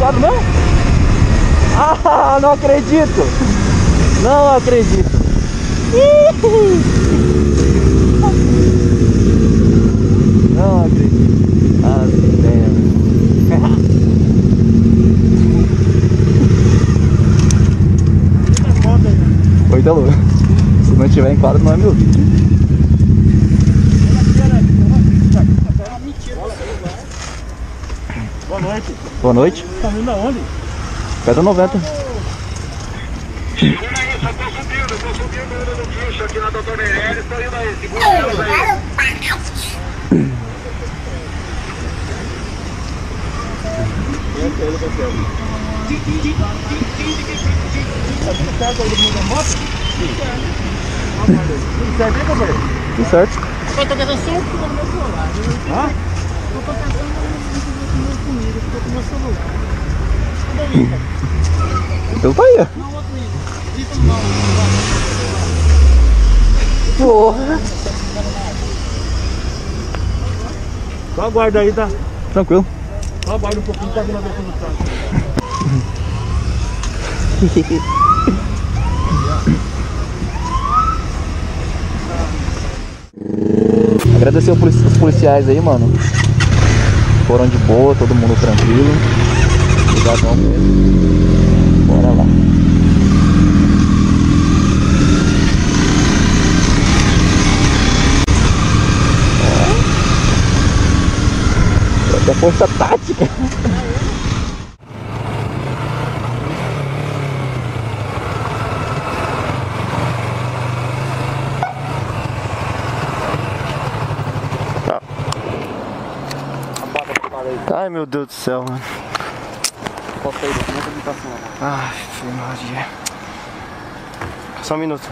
Tá no meu? Ah, não acredito! Não acredito! Não acredito! As ideias! Oi, Dalu! Se não tiver em quadro, não é meu vídeo. Boa noite. Boa noite. Tá vindo aonde? Pedra 90. Segura aí, só tô subindo ainda no guincho aqui na Doutor Meirelles, tô indo aí, segura Deus aí. Tudo certo? Eu tô tentando sempre no meu celular. Ah? Eu tô tentando. Então tá aí. Porra. Só aguarda aí, tá? Tranquilo. Só aguarda um pouquinho, tá vindo a ver como tá. Agradecer os policiais aí, mano. Foram de boa, todo mundo tranquilo. Obrigadão mesmo. Bora lá. É. Até força tática. Ai meu Deus do céu, mano. Ai, filho, Maria. Só um minuto.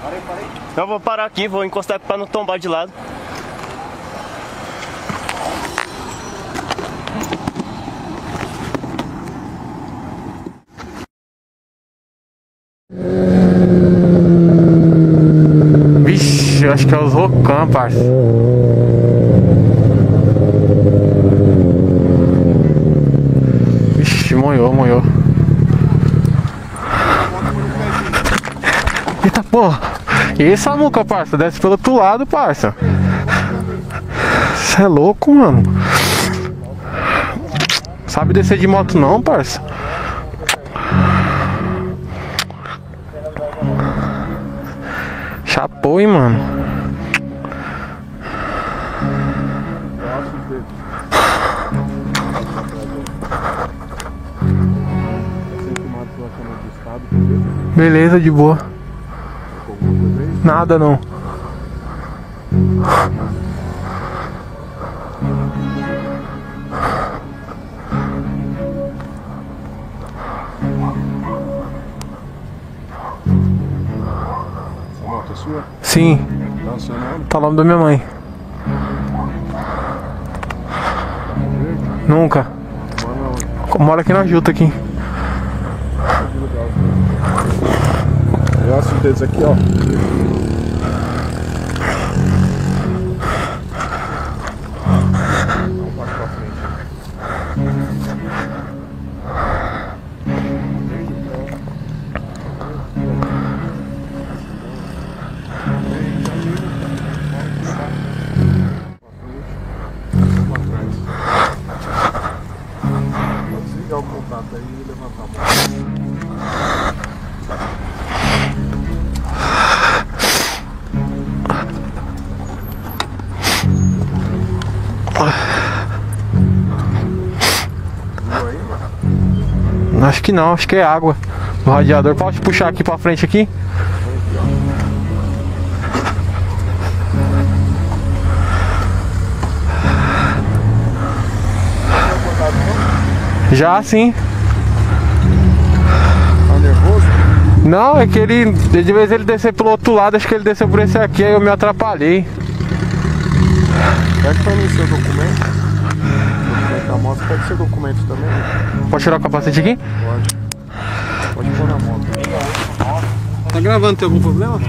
Parei. Eu vou parar aqui, vou encostar pra não tombar de lado. Vixe, acho que é os Rocan, parça. Vixe, moiou. Eita porra! E essa muca, parça? Desce pelo outro lado, parça. Você é louco, mano. Sabe descer de moto não, parça? Chapou, hein, mano. Beleza, de boa. Nada não. Sim, tá o nome da minha mãe. Nunca. Mora aqui na Juta aqui. Graças a Deus aqui, ó. Acho que não, acho que é água do radiador. Pode puxar aqui pra frente aqui? Já sim. Tá nervoso? Não, é que ele, de vez ele descer pelo outro lado, acho que ele desceu por esse aqui, aí eu me atrapalhei. Pega pra mim seu documento. A moto, pega seu documento também. Pode tirar o capacete aqui? Pode. Pode pôr na moto. Tá gravando, tem algum problema?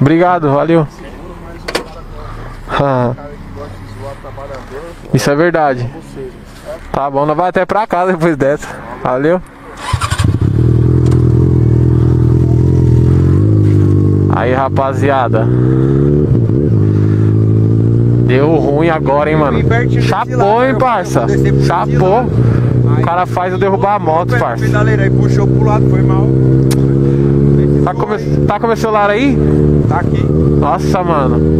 Obrigado, valeu. Isso é verdade. Tá bom, nós vamos até pra casa depois dessa. Valeu. Aí, rapaziada, deu ruim agora, hein, mano. Chapou, hein, parça. Chapou. O cara faz eu derrubar a moto, parça. Aí puxou pro lado, foi mal. Tá com o meu celular aí? Tá aqui. Nossa, mano.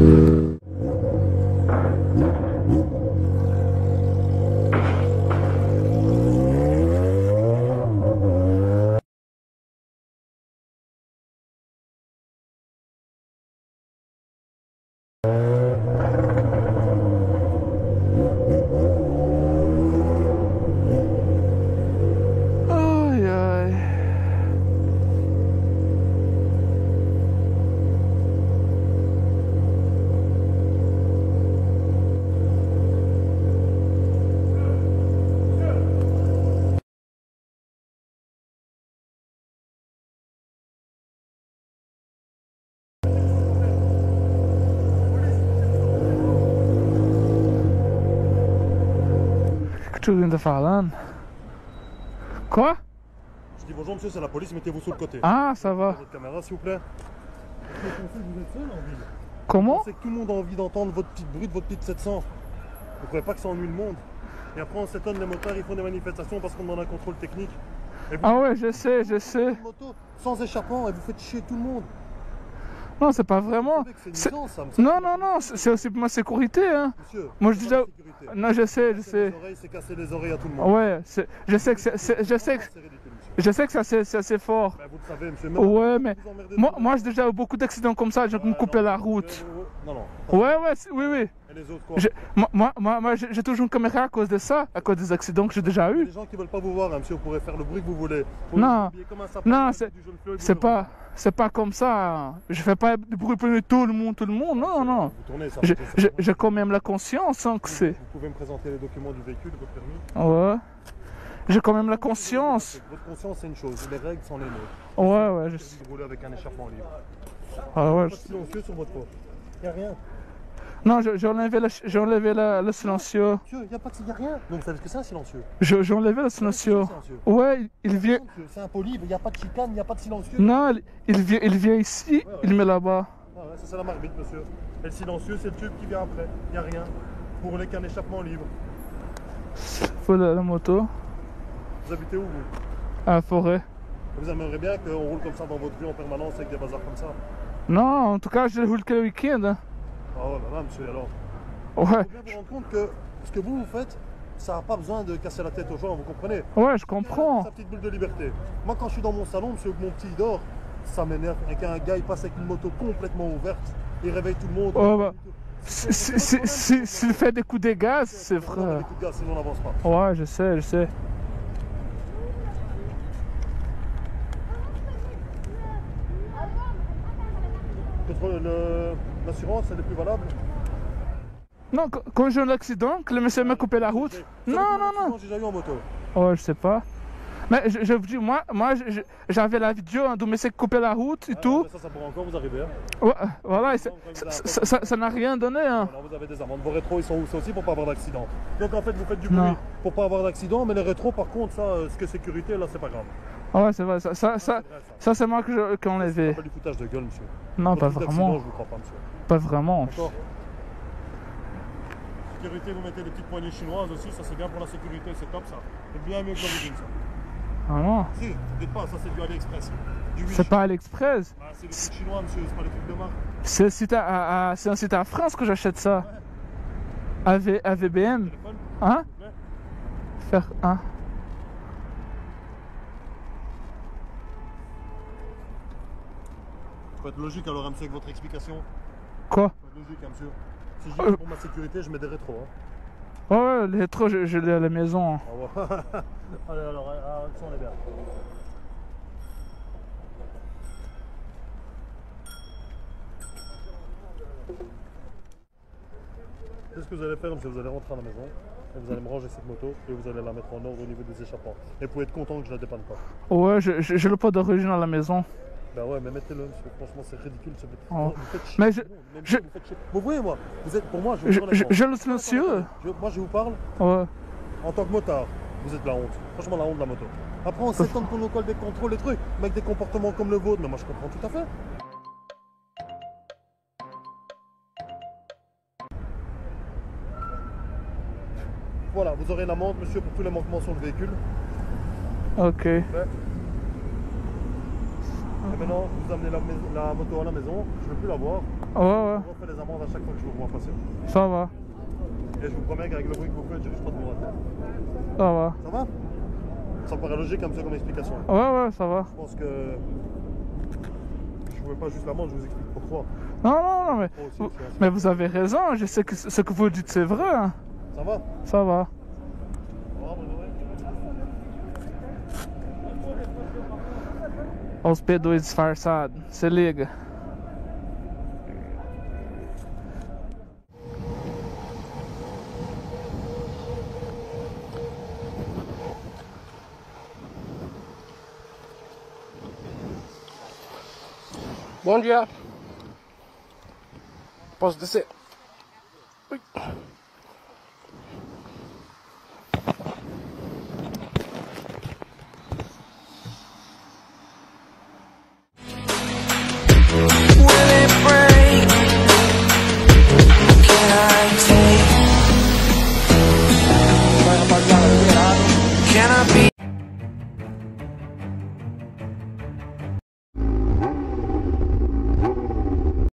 Que tu viens falando? Quoi? Je dis bonjour monsieur, c'est la police, mettez-vous sur le côté. Ah, ça va. Votre caméra s'il vous plaît. Vous êtes seul en ville. Comment? C'est que tout le monde a envie d'entendre votre petite brute, votre petite 700. Vous croyez pas que ça ennuie le monde? Et après on s'étonne, les motards ils font des manifestations parce qu'on demande un contrôle technique. Vous... Ah ouais, je sais. Une moto sans échappement et vous faites chier tout le monde. Non, c'est pas vraiment. Non, c'est aussi pour ma sécurité, hein. Monsieur, moi je déjà. Non, je sais. C'est casser les oreilles à tout le monde. Ouais, je sais que c'est assez fort. Ben, vous le savez, monsieur. Ouais, mais moi j'ai déjà eu beaucoup d'accidents comme ça, j'ai coupé la route. Non. Ouais. Et les autres quoi? Moi j'ai toujours une caméra à cause de ça, à cause des accidents que j'ai déjà eu. Les gens qui veulent pas vous voir, hein, monsieur, vous pourrez faire le bruit que vous voulez. Non, c'est pas comme ça. Je fais pas du bruit pour tout le monde. Non. J'ai quand même la conscience, hein, que c'est. Vous pouvez me présenter les documents du véhicule, votre permis? Ouais. J'ai quand même la conscience. Votre conscience c'est une chose, les règles sont les nôtres. Ouais, je sais. Vous roulez avec un échappement libre. Ah ouais. Pas silencieux sur votre poste. Y a rien. Non, j'ai enlevé le silencieux. Il n'y a rien. Donc ça veut dire que c'est un silencieux. J'ai enlevé le silencieux. Ouais, il vient. C'est impoli, il n'y a pas de chicane, il n'y a pas de silencieux. Non, il vient ici, ouais. Il met là-bas. Ah ouais, ça c'est la marmite, monsieur. Et le silencieux, c'est le tube qui vient après. Il n'y a rien. Pour les qu'un échappement libre. Faut la moto. Vous habitez où, vous? À la forêt. Vous aimeriez bien qu'on roule comme ça dans votre rue en permanence avec des bazars comme ça? Non, en tout cas, je roule que le week-end. Hein. Oh là là, monsieur, alors. Ouais. Il faut bien vous rendre compte que ce que vous faites, ça n'a pas besoin de casser la tête aux gens, vous comprenez? Ouais, je comprends. Sa petite bulle de liberté. Moi, quand je suis dans mon salon, monsieur, mon petit dort, ça m'énerve. Et qu'un gars, il passe avec une moto complètement ouverte, il réveille tout le monde. Oh, bah. S'il fait des coups de gaz, c'est vrai. Des coups de gaz, sinon on n'avance pas. Ouais, je sais. L'assurance, elle est plus valable? Non, quand j'ai eu l'accident, que le monsieur m'a coupé la route. Non. J'ai déjà eu en moto. Oh, je sais pas. Mais je vous dis, moi j'avais la vidéo, hein, d'où monsieur coupait la route et tout. Mais ça pourrait encore vous arriver. Hein. Ouais, voilà, ça n'a rien donné. Hein. Voilà, vous avez des amendes. Vos rétros, ils sont où? C'est aussi pour pas avoir d'accident. Donc en fait, vous faites du bruit pour pas avoir d'accident, mais les rétros, par contre, ça, ce que sécurité, là, c'est pas grave. Ah ouais, c'est vrai, ça c'est moi qui enlève. C'est pas du foutage de gueule, monsieur. Non, pas vraiment. Je vous crois pas, monsieur. Pas vraiment. D'accord. Sécurité, vous mettez des petites poignées chinoises aussi, ça c'est bien pour la sécurité, c'est top ça. C'est bien mieux que l'origine ça. Ah non? Si, peut-être pas, ça c'est du AliExpress. C'est pas AliExpress? Bah, c'est des trucs chinois, monsieur, c'est pas des trucs de marque. C'est un site à France que j'achète ça. Ouais. AVBM. Hein? Faire un. Faut être logique alors, MC, avec votre explication. Quoi? Faut être logique, hein, monsieur. Si je dis pour ma sécurité, je mets des rétros. Hein. Ouais, les rétros, je les ai à la maison. Hein. Ah ouais. Allez, alors, ça on est bien. C'est ce que vous allez faire, monsieur. Vous allez rentrer à la maison et vous allez me ranger cette moto et vous allez la mettre en ordre au niveau des échappements. Et vous pouvez être content que je la dépanne pas. Ouais, j'ai le pot d'origine à la maison. Bah ouais, mais mettez-le, monsieur. Franchement, c'est ridicule. Ce... Oh. Mais je... Vous voyez, moi, vous êtes pour moi, je le suis, monsieur. Moi, je vous parle. Ouais. En tant que motard, vous êtes la honte. Franchement, la honte de la moto. Après, on s'étonne qu'on nous colle des contrôles, des trucs, mais avec des comportements comme le vôtre. Mais moi, je comprends tout à fait. Voilà, vous aurez une amende, monsieur, pour tous les manquements sur le véhicule. Ok. Ouais. Et maintenant, vous amenez la moto à la maison, je ne veux plus la voir. Ouais, ouais. Je refais les amendes à chaque fois que je vous vois passer. Ça va. Et je vous promets qu'avec le bruit que vous faites, je risque pas de vous rater. Ça va. Ça va? Ça me paraît logique comme ça, comme explication. Ouais, ouais, ça va. Je pense que... Je ne veux pas juste l'amende, je vous explique pourquoi. Non, non, non, mais... Oh, si, mais vous avez raison, je sais que ce que vous dites, c'est vrai. Hein. Ça va? Ça va. Olha os P2 disfarçados, se liga. Bom dia. Posso descer?